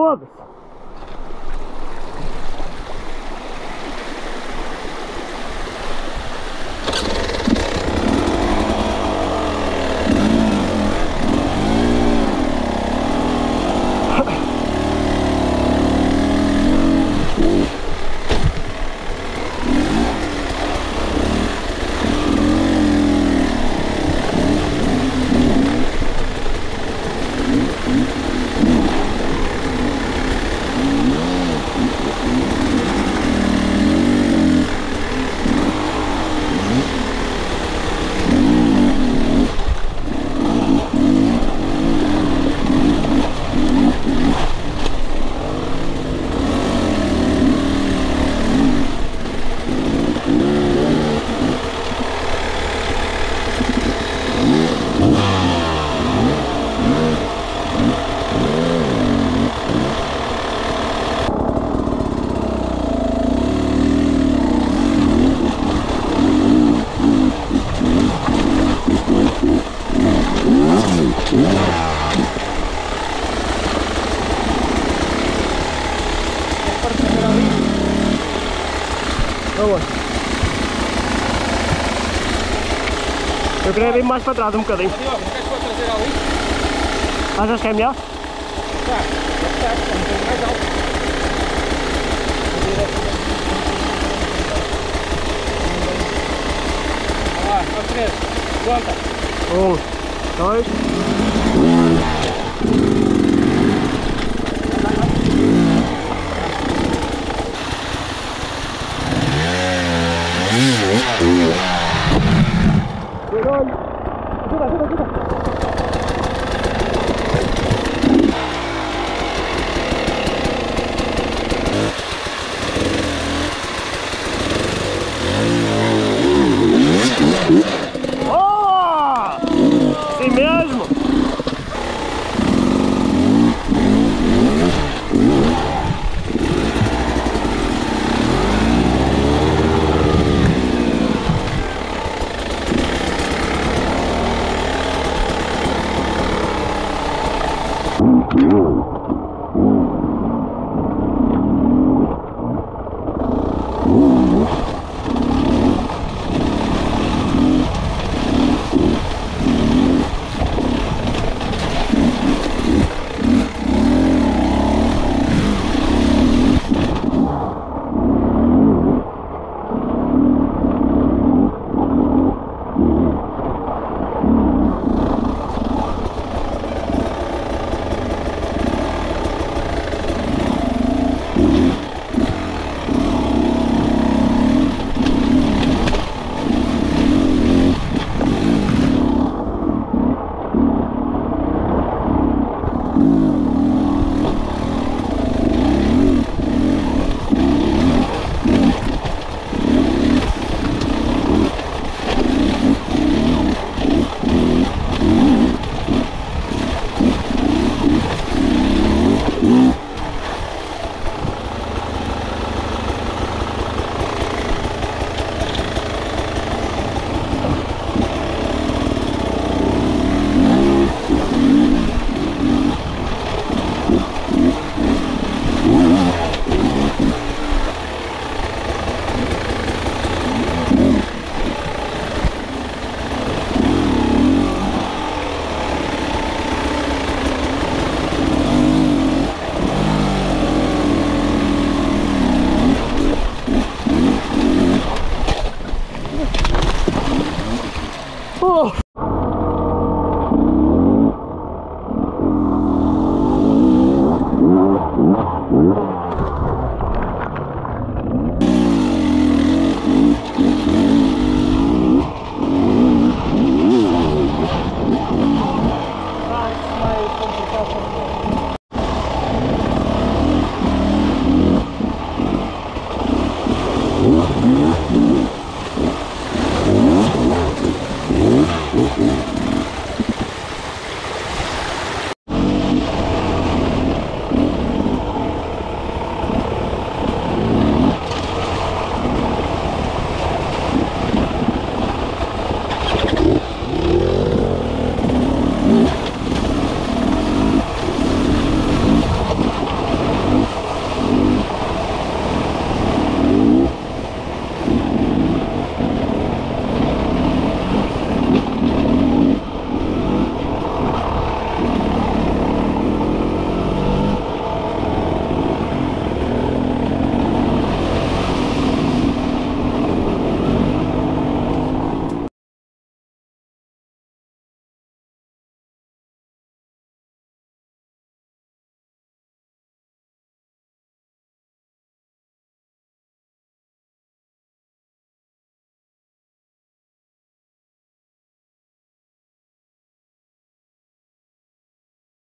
Foda-se. Eu queria vir mais para trás um bocadinho. Diogo, não queres pôr a traseira ali? Achas que é melhor? Tá, está um bocadinho mais alto. Olha lá, só três. Conta. 1, 2... Ajuda, ajuda, ajuda.